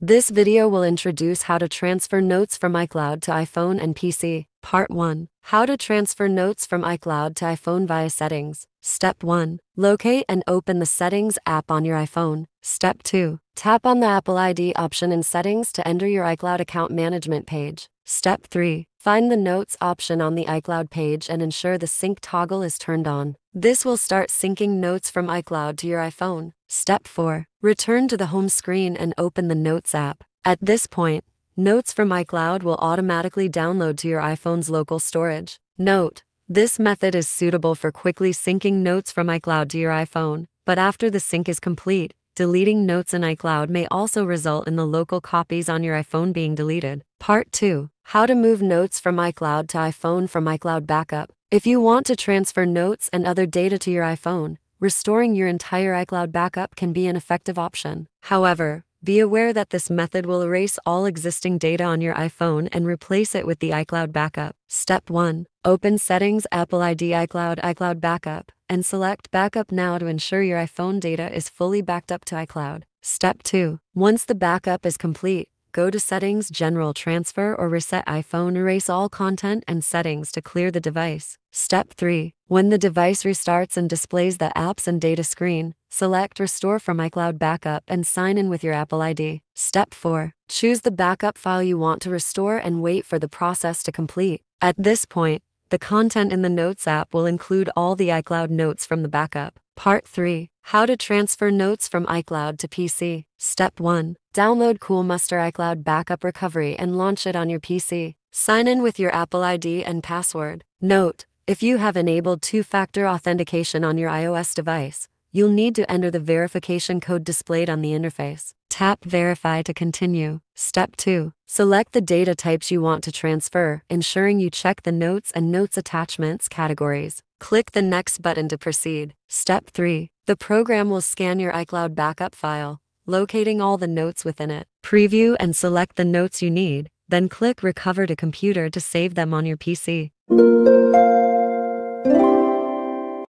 This video will introduce how to transfer notes from iCloud to iPhone and PC. Part 1. How to transfer notes from iCloud to iPhone via settings. Step 1. Locate and open the Settings app on your iPhone. Step 2. Tap on the Apple ID option in Settings to enter your iCloud account management page. Step 3. Find the Notes option on the iCloud page and ensure the sync toggle is turned on. This will start syncing notes from iCloud to your iPhone. Step 4. Return to the home screen and open the Notes app. At this point, notes from iCloud will automatically download to your iPhone's local storage. Note: this method is suitable for quickly syncing notes from iCloud to your iPhone, but after the sync is complete, deleting notes in iCloud may also result in the local copies on your iPhone being deleted. Part 2. How to move notes from iCloud to iPhone from iCloud Backup. If you want to transfer notes and other data to your iPhone, restoring your entire iCloud backup can be an effective option. However, be aware that this method will erase all existing data on your iPhone and replace it with the iCloud backup. Step 1. Open Settings, Apple ID, iCloud Backup, and select Backup Now to ensure your iPhone data is fully backed up to iCloud. Step 2. Once the backup is complete, go to Settings, General, Transfer or Reset iPhone. Erase all content and settings to clear the device. Step 3. When the device restarts and displays the Apps and Data screen, select Restore from iCloud Backup and sign in with your Apple ID. Step 4. Choose the backup file you want to restore and wait for the process to complete. At this point, the content in the Notes app will include all the iCloud notes from the backup. Part 3. How to transfer notes from iCloud to PC. Step 1. Download Coolmuster iCloud Backup Recovery and launch it on your PC. Sign in with your Apple ID and password. Note: if you have enabled two-factor authentication on your iOS device, you'll need to enter the verification code displayed on the interface. Tap Verify to continue. Step 2. Select the data types you want to transfer, ensuring you check the Notes and Notes Attachments categories. Click the Next button to proceed. Step 3. The program will scan your iCloud backup file, locating all the notes within it. Preview and select the notes you need, then click Recover to Computer to save them on your PC.